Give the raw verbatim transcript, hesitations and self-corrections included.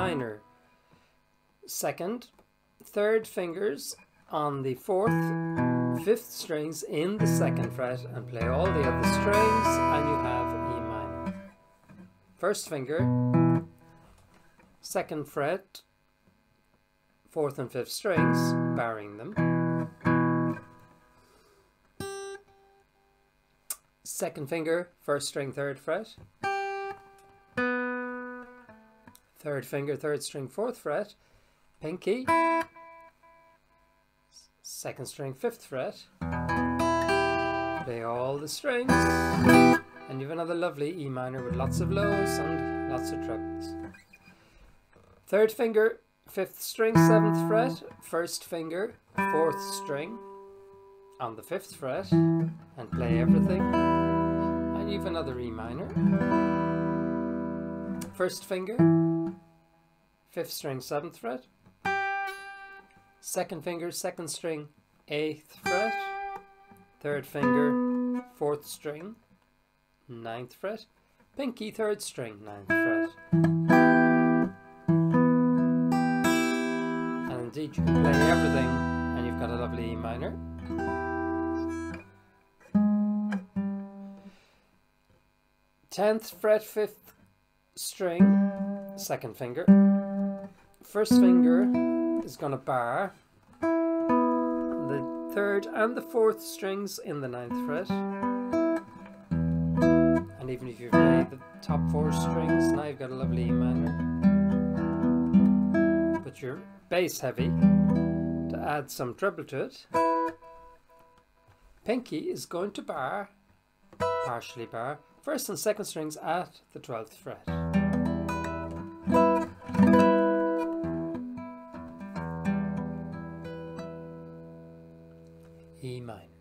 minor. Second, third fingers on the fourth, fifth strings in the second fret and play all the other strings and you have E minor. First finger, second fret, fourth and fifth strings, barring them. Second finger, first string, third fret. Third finger, third string, fourth fret, pinky. Second string, fifth fret. Play all the strings. And you have another lovely E minor with lots of lows and lots of trebles. Third finger, fifth string, seventh fret. First finger, fourth string on the fifth fret. And play everything. And you have another E minor. First finger, fifth string, seventh fret. Second finger, second string, eighth fret. Third finger, fourth string, ninth fret. Pinky, third string, ninth fret. And indeed you can play everything and you've got a lovely E minor. Tenth fret, fifth string, second finger. First finger is going to bar the third and the fourth strings in the ninth fret, and even if you play the top four strings, now you've got a lovely E minor. But you're bass heavy to add some treble to it. Pinky is going to bar, partially bar, first and second strings at the twelfth fret. E minor.